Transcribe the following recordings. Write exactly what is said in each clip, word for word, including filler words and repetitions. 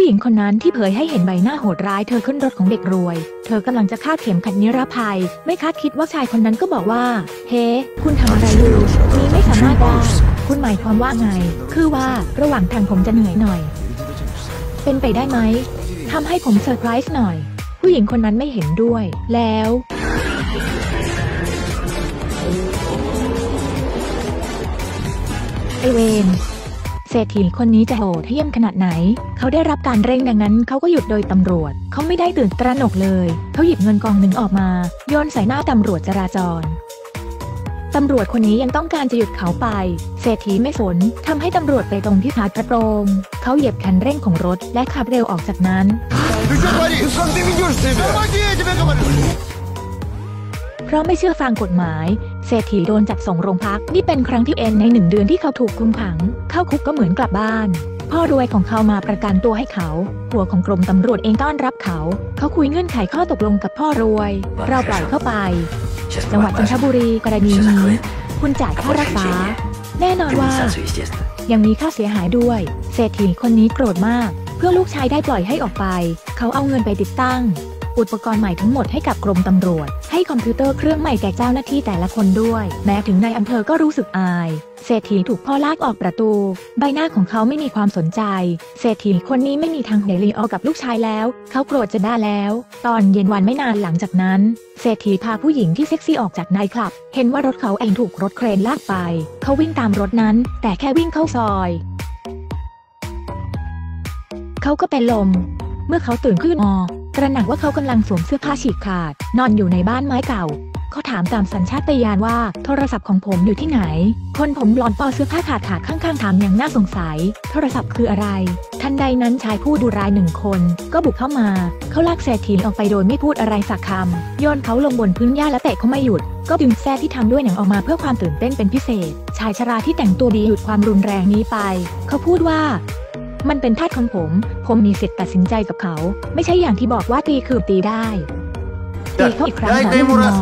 ผู้หญิงคนนั้นที่เผยให้เห็นใบหน้าโหดร้ายเธอขึ้นรถของเด็กรวยเธอกำลังจะคาดเข็มขัดนิรภัยไม่คาดคิดว่าชายคนนั้นก็บอกว่าเฮ้ hey, คุณทำอะไรอยู่มีไม่สามารถได้คุณหมายความว่าไงคือว่าระหว่างทางผมจะเหนื่อยหน่อยเป็นไปได้ไหมทำให้ผมเซอร์ไพรส์หน่อยผู้หญิงคนนั้นไม่เห็นด้วยแล้วไอเวนเศรษฐีคนนี้จะโหดเหี้ยมขนาดไหนเขาได้รับการเร่งดังนั้นเขาก็หยุดโดยตำรวจเขาไม่ได้ตื่นตระหนกเลยเขาหยิบเงินกองหนึ่งออกมาโยนใส่หน้าตำรวจจราจรตำรวจคนนี้ยังต้องการจะหยุดเขาไปเศรษฐีไม่สนทำให้ตำรวจไปตรงที่ฝาตะโกรงเขาเหยียบคันเร่งของรถและขับเร็วออกจากนั้นเพราะไม่เชื่อฟังกฎหมายเศรษฐีโดนจับส่งโรงพักนี่เป็นครั้งที่เอ็นในหนึ่งเดือนที่เขาถูกคุมขังเข้าคุกก็เหมือนกลับบ้านพ่อรวยของเขามาประกันตัวให้เขาหัวของกรมตำรวจเองต้อนรับเขาเขาคุยเงื่อนไขข้อตกลงกับพ่อรวยเราปล่อยเข้าไปจังหวัดจันทบุรีกรณีนี้คุณจ่ายค่ารักษาแน่นอนว่ายังมีค่าเสียหายด้วยเศรษฐีคนนี้โกรธมากเพื่อลูกชายได้ปล่อยให้ออกไปเขาเอาเงินไปติดตั้งอุปกรณ์ใหม่ทั้งหมดให้กับกรมตำรวจให้คอมพิวเตอร์เครื่องใหม่แก่เจ้าหน้าที่แต่ละคนด้วยแม้ถึงนายอำเภอก็รู้สึกอายเศรษฐีถูกพ่อลากออกประตูใบหน้าของเขาไม่มีความสนใจเศรษฐีคนนี้ไม่มีทางเดลีออกกับลูกชายแล้วเขาโกรธจะได้แล้วตอนเย็นวันไม่นานหลังจากนั้นเศรษฐีพาผู้หญิงที่เซ็กซี่ออกจากนายคลับเห็นว่ารถเขาเองถูกรถเครนลากไปเขาวิ่งตามรถนั้นแต่แค่วิ่งเข้าซอยเขาก็เป็นลมเมื่อเขาตื่นขึ้นอตระหนักว่าเขากำลังสวมเสื้อผ้าฉีกขาดนอนอยู่ในบ้านไม้เก่าเขาถามตามสัญชาตญาณว่าโทรศัพท์ของผมอยู่ที่ไหนคนผมหลอนปอเสื้อผ้าขาดขาดข้างๆถามอย่างน่าสงสัยโทรศัพท์คืออะไรทันใดนั้นชายผู้ดูร้ายหนึ่งคนก็บุกเข้ามาเขาลากแซ่ถีนออกไปโดยไม่พูดอะไรสักคำโยนเขาลงบนพื้นหญ้าและเตะเขาไม่หยุดก็ดึงแซ่ที่ทำด้วยหนังออกมาเพื่อความตื่นเต้นเป็นพิเศษชายชราที่แต่งตัวดีหยุดความรุนแรงนี้ไปเขาพูดว่ามันเป็นทาสของผมผมมีสิทธิ์ตัดสินใจกับเขาไม่ใช่อย่างที่บอกว่าตีคือตีได้ตีเขาอีกครั้งนะลูกน้อง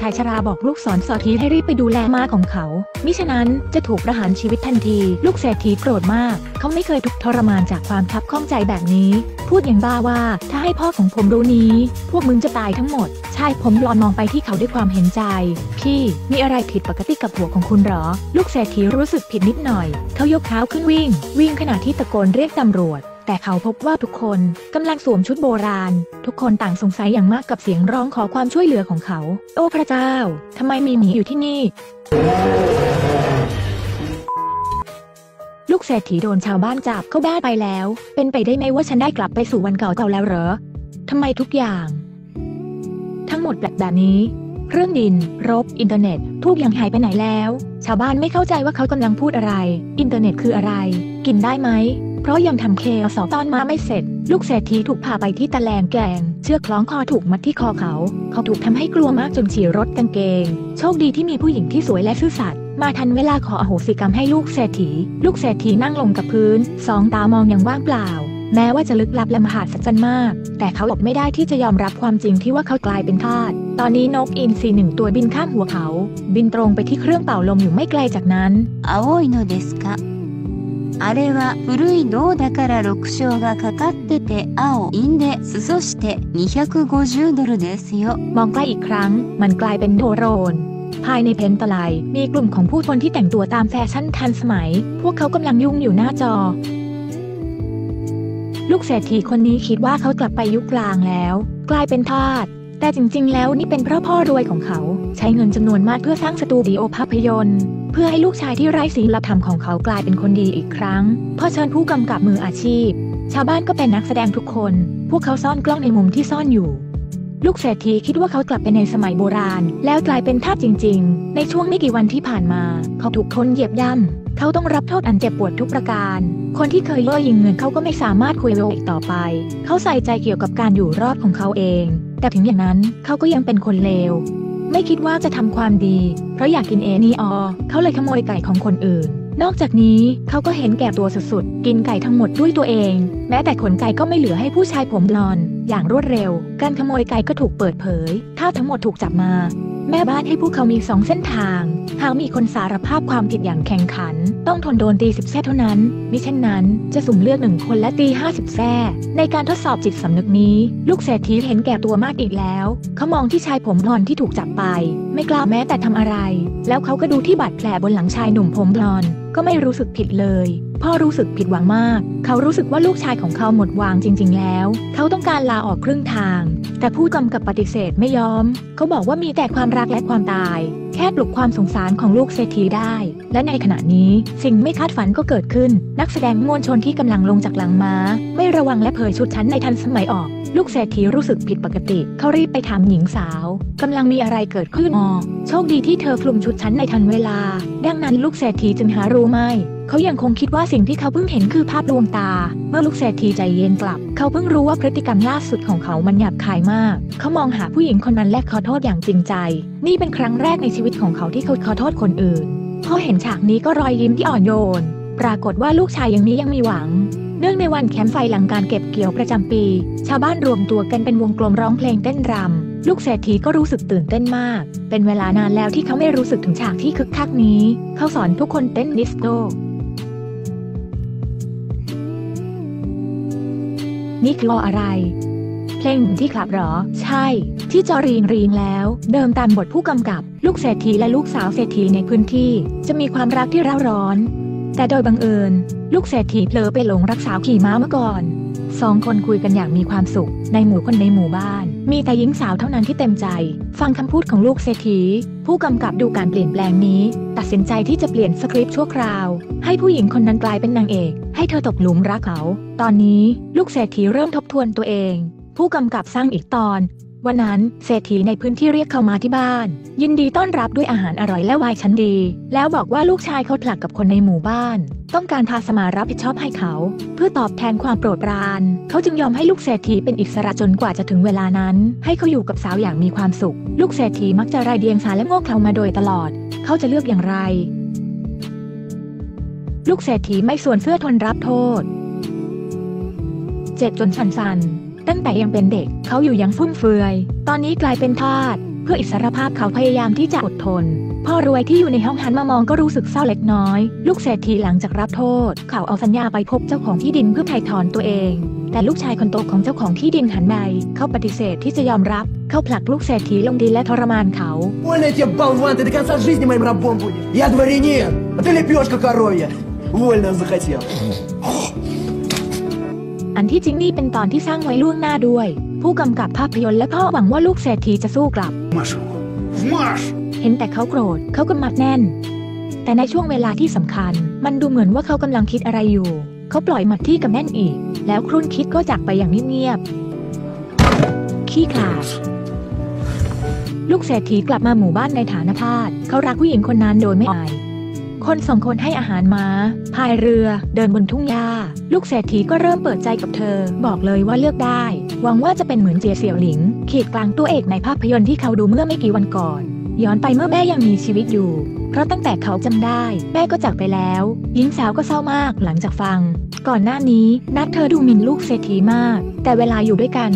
ชายชราบอกลูกศรสอดทีให้รีบไปดูแลม้าของเขามิฉะนั้นจะถูกประหารชีวิตทันทีลูกเศรษฐีโกรธมากเขาไม่เคยทุกทรมานจากความคับข้องใจแบบนี้พูดอย่างบ้าว่าถ้าให้พ่อของผมรู้นี้พวกมึงจะตายทั้งหมดชายผมหลอนมองไปที่เขาด้วยความเห็นใจพี่มีอะไรผิดปกติกับหัวของคุณหรอลูกเศรษฐีรู้สึกผิดนิดหน่อยเขายกเท้าขึ้นวิ่งวิ่งขณะที่ตะโกนเรียกตำรวจแต่เขาพบว่าทุกคนกำลังสวมชุดโบราณทุกคนต่างสงสัยอย่างมากกับเสียงร้องขอความช่วยเหลือของเขาโอ้พระเจ้าทำไมมีหมีอยู่ที่นี่ลูกเศรษฐีโดนชาวบ้านจับเข้าบ้านไปแล้วเป็นไปได้ไหมว่าฉันได้กลับไปสู่วันเก่าเก่าแล้วเหรอทำไมทุกอย่างทั้งหมดแปลกแบบนี้เครื่องดินรบอินเทอร์เน็ตทุกอย่างหายไปไหนแล้วชาวบ้านไม่เข้าใจว่าเขากำลังพูดอะไรอินเทอร์เน็ตคืออะไรกินได้ไหมเพราะยังทำเคสตอนมาไม่เสร็จลูกเศรษฐีถูกพาไปที่ตะแลงแกงเชือกคล้องคอถูกมัดที่คอเขาเขาถูกทำให้กลัวมากจนฉี่รถกางเกงโชคดีที่มีผู้หญิงที่สวยและซื่อสัตย์มาทันเวลาขออโหสิกรรมให้ลูกเศรษฐีลูกเศรษฐีนั่งลงกับพื้นสองตามองอย่างว่างเปล่าแม้ว่าจะลึกลับและมหัศจรรย์มากแต่เขาอดไม่ได้ที่จะยอมรับความจริงที่ว่าเขากลายเป็นทาสตอนนี้นกอินทรีหนึ่งตัวบินข้ามหัวเขาบินตรงไปที่เครื่องเป่าลมอยู่ไม่ไกลจากนั้นอาโอยโนเดสกะあれは古い銅だからろく章がかかってて青いんでそしてにひゃくごじゅうドルですよมองใกล้อีกครั้งมันกลายเป็นโดโรนภายในเพนตะไลมีกลุ่มของผู้คนที่แต่งตัวตามแฟชั่นทันสมัยพวกเขากำลังยุ่งอยู่หน้าจอลูกเศรษฐีคนนี้คิดว่าเขากลับไปยุคกลางแล้วกลายเป็นทาสแต่จริงๆแล้วนี่เป็นเพราะพ่อรวยของเขาใช้เงินจำนวนมากเพื่อสร้างสตูดิโอภาพยนตร์เพื่อให้ลูกชายที่ไร้ศีลธรรมของเขากลายเป็นคนดีอีกครั้งพ่อเชิญผู้กำกับมืออาชีพชาวบ้านก็เป็นนักแสดงทุกคนพวกเขาซ่อนกล้องในมุมที่ซ่อนอยู่ลูกเศรษฐีคิดว่าเขากลับไปในสมัยโบราณแล้วกลายเป็นทาสจริงๆในช่วงไม่กี่วันที่ผ่านมาเขาถูกคนเหยียบย่ำเขาต้องรับโทษอันเจ็บปวดทุกประการคนที่เคยเล่ยยิงเงินเขาก็ไม่สามารถคุยโลอีกต่อไปเขาใส่ใจเกี่ยวกับการอยู่รอดของเขาเองแต่ถึงอย่างนั้นเขาก็ยังเป็นคนเลวไม่คิดว่าจะทำความดีเพราะอยากกินเอนีออเขาเลยขโมยไก่ของคนอื่นนอกจากนี้เขาก็เห็นแก่ตัวสุดๆกินไก่ทั้งหมดด้วยตัวเองแม้แต่ขนไก่ก็ไม่เหลือให้ผู้ชายผมบลอนด์อย่างรวดเร็วการขโมยไก่ก็ถูกเปิดเผยถ้าทั้งหมดถูกจับมา แม่บ้านให้พวกเขามีสองเส้นทางหากมีคนสารภาพความผิดอย่างแข่งขันต้องทนโดนตีสิบแส้เท่านั้นมิเช่นนั้นจะสุ่มเลือกหนึ่งคนและตีห้าสิบแส้ในการทดสอบจิตสำนึกนี้ลูกเศรษฐีเห็นแก่ตัวมากอีกแล้วเขามองที่ชายผมบลอนด์ที่ถูกจับไปไม่กล้าแม้แต่ทำอะไรแล้วเขาก็ดูที่บาดแผลบนหลังชายหนุ่มผมบลอนด์ก็ไม่รู้สึกผิดเลยพ่อรู้สึกผิดหวังมากเขารู้สึกว่าลูกชายของเขาหมดหวังจริงๆแล้วเขาต้องการลาออกครึ่งทางแต่ผู้กำกับปฏิเสธไม่ยอมเขาบอกว่ามีแต่ความรักและความตายแค่ปลุกความสงสารของลูกเศรษฐีได้และในขณะนี้สิ่งไม่คาดฝันก็เกิดขึ้นนักแสดงมวลชนที่กำลังลงจากหลังม้าไม่ระวังและเผยชุดชั้นในทันสมัยออกลูกเศรษฐีรู้สึกผิดปกติเขารีบไปถามหญิงสาวกำลังมีอะไรเกิดขึ้นอ๋อโชคดีที่เธอคลุมชุดชั้นในทันเวลาดังนั้นลูกเศรษฐีจึงหารู้ไม่เขายังคงคิดว่าสิ่งที่เขาเพิ่งเห็นคือภาพลวงตาเมื่อลูกเศรษฐีใจเย็นกลับเขาเพิ่งรู้ว่าพฤติกรรมล่าสุดของเขามันหยาบคายมากเขามองหาผู้หญิงคนนั้นและขอโทษอย่างจริงใจนี่เป็นครั้งแรกในชีวิตของเขาที่เขาขอโทษคนอื่นพอเห็นฉากนี้ก็รอยยิ้มที่อ่อนโยนปรากฏว่าลูกชายอย่างนี้ยังมีหวังเนื่องในวันแคมป์ไฟหลังการเก็บเกี่ยวประจำปีชาวบ้านรวมตัวกันเป็นวงกลมร้องเพลงเต้นรำลูกเศรษฐีก็รู้สึกตื่นเต้นมากเป็นเวลานานแล้วที่เขาไม่รู้สึกถึงฉากที่คึกคักนี้เขาสอนทุกคนเต้นดิสโก้นี่กลออะไรเพลงที่คลับหรอใช่ที่จอรีนรีนแล้วเดิมตามบทผู้กำกับลูกเศรษฐีและลูกสาวเศรษฐีในพื้นที่จะมีความรักที่ร้าวร้อนแต่โดยบังเอิญลูกเศรษฐีเผลอไปหลงรักสาวขี่ม้าเมื่อก่อนสองคนคุยกันอย่างมีความสุขในหมู่คนในหมู่บ้านมีแต่หญิงสาวเท่านั้นที่เต็มใจฟังคำพูดของลูกเศรษฐีผู้กำกับดูการเปลี่ยนแปลงนี้ตัดสินใจที่จะเปลี่ยนสคริปต์ชั่วคราวให้ผู้หญิงคนนั้นกลายเป็นนางเอกให้เธอตกหลุมรักเขาตอนนี้ลูกเศรษฐีเริ่มทบทวนตัวเองผู้กำกับสร้างอีกตอนวันนั้นเศรษฐีในพื้นที่เรียกเขามาที่บ้านยินดีต้อนรับด้วยอาหารอร่อยและไวน์ชั้นดีแล้วบอกว่าลูกชายเขาผลักกับคนในหมู่บ้านต้องการพาสมารับผิดชอบให้เขาเพื่อตอบแทนความโปรดปรานเขาจึงยอมให้ลูกเศรษฐีเป็นอิสระจนกว่าจะถึงเวลานั้นให้เขาอยู่กับสาวอย่างมีความสุขลูกเศรษฐีมักจะรายเดียงสาและโง่เขลามาโดยตลอดเขาจะเลือกอย่างไรลูกเศรษฐีไม่ส่วนเสื้อทนรับโทษเจ็บจนสั่นๆตั้งแต่ยังเป็นเด็กเขาอยู่อย่างฟุ่มเฟือยตอนนี้กลายเป็นทาสเพื่ออิสรภาพเขาพยายามที่จะอดทนพ่อรวยที่อยู่ในห้องหันมามองก็รู้สึกเศร้าเล็กน้อยลูกเศรษฐีหลังจากรับโทษเขาเอาสัญญาไปพบเจ้าของที่ดินเพื่อไถ่ถอนตัวเองแต่ลูกชายคนโตของเจ้าของที่ดินหันไปเขาปฏิเสธที่จะยอมรับเขาผลักลูกเศรษฐีลงดินและทรมานเขาอันที่จริงนี่เป็นตอนที่สร้างไว้ล่วงหน้าด้วยผู้กำกับภาพยนตร์และพ่อหวังว่าลูกเศรษฐีจะสู้กลับเห็นแต่เขาโกรธเขากำมัดแน่นแต่ในช่วงเวลาที่สำคัญมันดูเหมือนว่าเขากำลังคิดอะไรอยู่เขาปล่อยหมัดที่กำแน่นอีกแล้วครุ่นคิดก็จากไปอย่างเงียบๆขี้ขลาดลูกเศรษฐีกลับมาหมู่บ้านในฐานะทาสเขารักผู้หญิงคนนั้นโดยไม่อายคนสองคนให้อาหารม้าพายเรือเดินบนทุ่งหญ้าลูกเศรษฐีก็เริ่มเปิดใจกับเธอบอกเลยว่าเลือกได้หวังว่าจะเป็นเหมือนเจียเสี่ยวหลิงขีดกลางตัวเอกในภาพยนตร์ที่เขาดูเมื่อไม่กี่วันก่อนย้อนไปเมื่อแม่ยังมีชีวิตอยู่เพราะตั้งแต่เขาจำได้แม่ก็จากไปแล้วหญิงสาวก็เศร้ามากหลังจากฟังก่อนหน้านี้นัทเธอดูหมิ่นลูกเศรษฐีมากแต่เวลาอยู่ด้วยกัน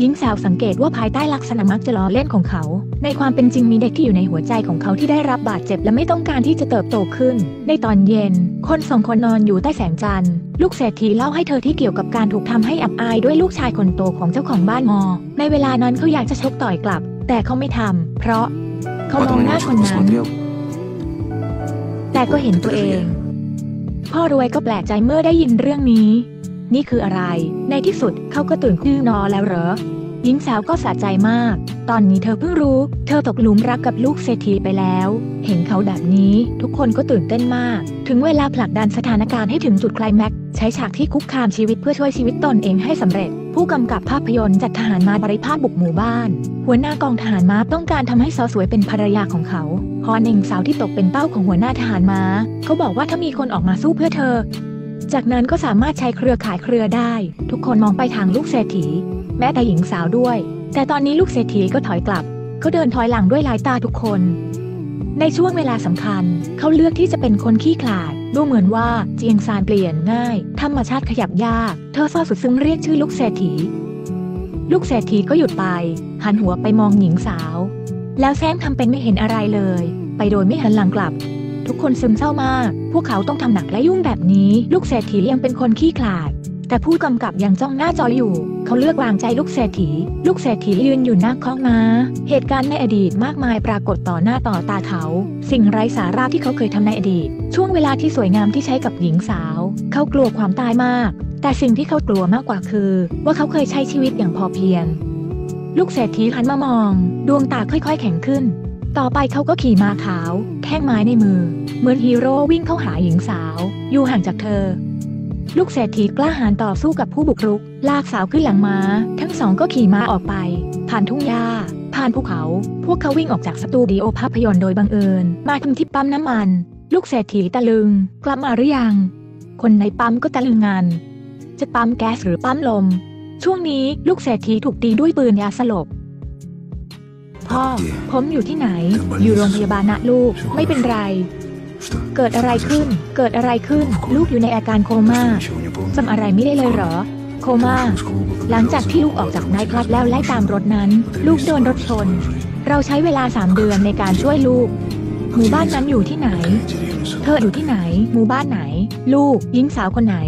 หญิงสาวสังเกตว่าภายใต้ลักษณะมักจะล้อเล่นของเขาในความเป็นจริงมีเด็กที่อยู่ในหัวใจของเขาที่ได้รับบาดเจ็บและไม่ต้องการที่จะเติบโตขึ้นในตอนเย็นคนสองคนนอนอยู่ใต้แสงจันทร์ลูกเศรษฐีเล่าให้เธอที่เกี่ยวกับการถูกทำให้อับอายด้วยลูกชายคนโตของเจ้าของบ้านมอในเวลานั้นเขาอยากจะชกต่อยกลับแต่เขาไม่ทำเพราะเขามองหน้าคนนั้นแต่ก็เห็นตัวเองพ่อรวยก็แปลกใจเมื่อได้ยินเรื่องนี้นี่คืออะไรในที่สุดเขาก็ตื่นขึ้นนอนแล้วเหรอหญิงสาวก็สะใจมากตอนนี้เธอเพิ่งรู้เธอตกหลุมรักกับลูกเศรษฐีไปแล้วเห็นเขาแบบนี้ทุกคนก็ตื่นเต้นมากถึงเวลาผลักดันสถานการณ์ให้ถึงจุดไคลแม็กซ์ใช้ฉากที่คุกคามชีวิตเพื่อช่วยชีวิตตนเองให้สำเร็จผู้กำกับภาพยนตร์จัดทหารม้าบริภาสบุกหมู่บ้านหัวหน้ากองทหารม้าต้องการทำให้สาวสวยเป็นภรรยาของเขาฮอนเองสาวที่ตกเป็นเป้าของหัวหน้าทหารม้าเขาบอกว่าถ้ามีคนออกมาสู้เพื่อเธอจากนั้นก็สามารถใช้เครือข่ายเครือได้ทุกคนมองไปทางลูกเศรษฐีแม้แต่หญิงสาวด้วยแต่ตอนนี้ลูกเศรษฐีก็ถอยกลับเขาเดินถอยหลังด้วยสายตาทุกคนในช่วงเวลาสำคัญเขาเลือกที่จะเป็นคนขี้ขลาดดูเหมือนว่าเจียงซานเปลี่ยนง่ายธรรมชาติขยับยากเธอเศร้าสุดซึ้งเรียกชื่อลูกเศรษฐีลูกเศรษฐีก็หยุดไปหันหัวไปมองหญิงสาว แล้วแซงทำเป็นไม่เห็นอะไรเลยไปโดยไม่หันหลังกลับทุกคนซึมเศร้ามากพวกเขาต้องทำหนักและยุ่งแบบนี้ลูกเศรษฐียังเป็นคนขี้ขลาดแต่ผู้กำกับยังจ้องหน้าจออยู่เขาเลือกวางใจลูกเศรษฐีลูกเศรษฐียืนอยู่หน้าคอกม้าเหตุการณ์ในอดีตมากมายปรากฏต่อหน้าต่อตาเขาสิ่งไร้สาระที่เขาเคยทำในอดีตช่วงเวลาที่สวยงามที่ใช้กับหญิงสาวเขากลัวความตายมากแต่สิ่งที่เขากลัวมากกว่าคือว่าเขาเคยใช้ชีวิตอย่างพอเพียงลูกเศรษฐีหันมามองดวงตาค่อยๆแข็งขึ้นต่อไปเขาก็ขี่ม้าขาวแท่งไม้ในมือเหมือนฮีโร่วิ่งเข้าหาหญิงสาวอยู่ห่างจากเธอลูกเศรษฐีกล้าหาญต่อสู้กับผู้บุกรุกลากสาวขึ้นหลังม้าทั้งสองก็ขี่ม้าออกไปผ่านทุ่งหญ้าผ่านภูเขาพวกเขาวิ่งออกจากสตูดิโอภาพยนตร์โดยบังเอิญมาถึงที่ปั๊มน้ำมันลูกเศรษฐีตะลึงกลับมาหรือยังคนในปั๊มก็ตะลึงงันจะปั๊มแก๊สหรือปั๊มลมช่วงนี้ลูกเศรษฐีถูกตีด้วยปืนยาสลบพ่อผมอยู่ที่ไหนอยู่โรงพยาบาลนะลูกไม่เป็นไรเกิดอะไรขึ้นเกิดอะไรขึ้นลูกอยู่ในอาการโคม่าจำอะไรไม่ได้เลยเหรอโคม่าหลังจากที่ลูกออกจากไนท์คลับแล้วไล่ตามรถนั้นลูกโดนรถชนเราใช้เวลาสามเดือนในการช่วยลูกหมู่บ้านนั้นอยู่ที่ไหนเธออยู่ที่ไหนหมู่บ้านไหนลูกหญิงสาวคนไหน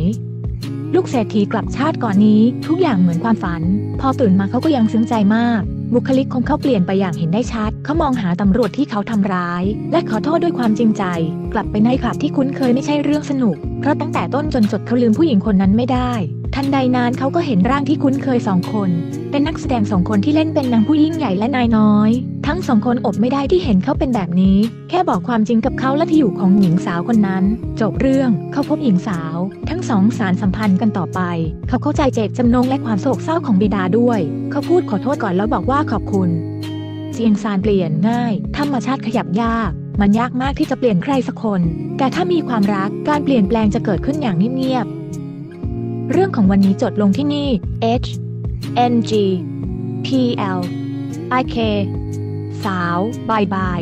ลูกเศรษฐีกลับชาติก่อนนี้ทุกอย่างเหมือนความฝันพอตื่นมาเขาก็ยังซึ้งใจมากบุคลิกของเขาเปลี่ยนไปอย่างเห็นได้ชัดเขามองหาตำรวจที่เขาทำร้ายและขอโทษด้วยความจริงใจกลับไปในคลับที่คุ้นเคยไม่ใช่เรื่องสนุกเพราะตั้งแต่ต้นจนจบเขาลืมผู้หญิงคนนั้นไม่ได้ทันใดนั้นเขาก็เห็นร่างที่คุ้นเคยสองคนเป็นนักแสดงสองคนที่เล่นเป็นนางผู้ยิ่งใหญ่และนายน้อยทั้งสองคนอดไม่ได้ที่เห็นเขาเป็นแบบนี้แค่บอกความจริงกับเขาและที่อยู่ของหญิงสาวคนนั้นจบเรื่องเขาพบหญิงสาวทั้งสองสารสัมพันธ์กันต่อไปเขาเข้าใจเจตจำนงและความโศกเศร้าของบิดาด้วยเขาพูดขอโทษก่อนแล้วบอกว่าขอบคุณเสียงสารเปลี่ยนง่ายธรรมชาติขยับยากมันยากมากที่จะเปลี่ยนใครสักคนแต่ถ้ามีความรักการเปลี่ยนแปลงจะเกิดขึ้นอย่างเงียบๆเรื่องของวันนี้จดลงที่นี่ H N G P L I K สาวบายบาย